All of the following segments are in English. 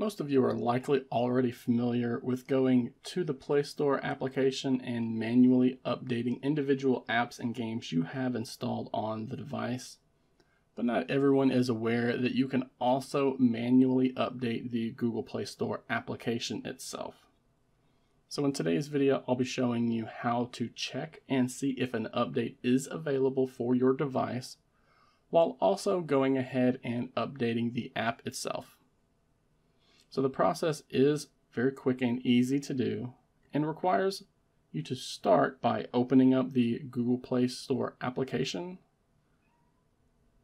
Most of you are likely already familiar with going to the Play Store application and manually updating individual apps and games you have installed on the device. But not everyone is aware that you can also manually update the Google Play Store application itself. So in today's video, I'll be showing you how to check and see if an update is available for your device, while also going ahead and updating the app itself. So the process is very quick and easy to do and requires you to start by opening up the Google Play Store application.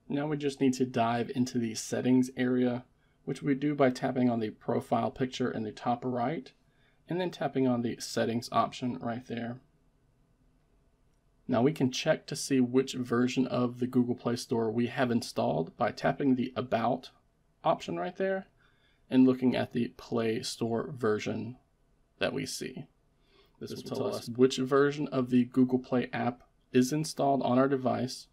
Now we just need to dive into the settings area, which we do by tapping on the profile picture in the top right and then tapping on the settings option right there. Now we can check to see which version of the Google Play Store we have installed by tapping the About option right there and looking at the Play Store version that we see. This will tell us which version of the Google Play app is installed on our device,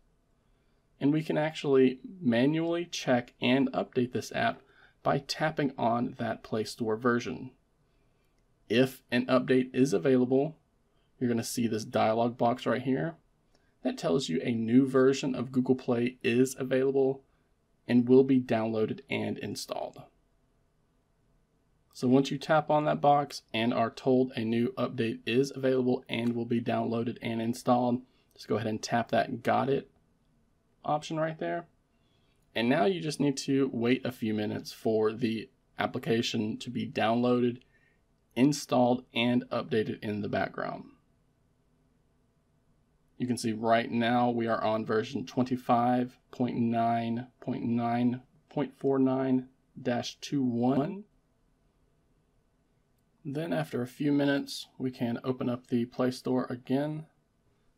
and we can actually manually check and update this app by tapping on that Play Store version. If an update is available, you're going to see this dialog box right here that tells you a new version of Google Play is available and will be downloaded and installed. So once you tap on that box and are told a new update is available and will be downloaded and installed, just go ahead and tap that Got It option right there. And now you just need to wait a few minutes for the application to be downloaded, installed, and updated in the background. You can see right now we are on version 25.9.9.49-21. Then after a few minutes, we can open up the Play Store again,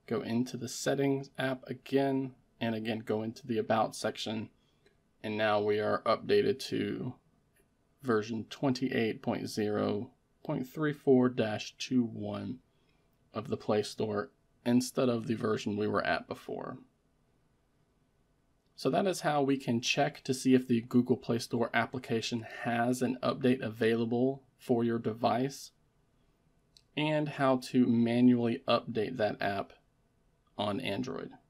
go into the Settings app again, and again go into the About section. And now we are updated to version 28.0.34-21 of the Play Store instead of the version we were at before. So that is how we can check to see if the Google Play Store application has an update available for your device and how to manually update that app on Android.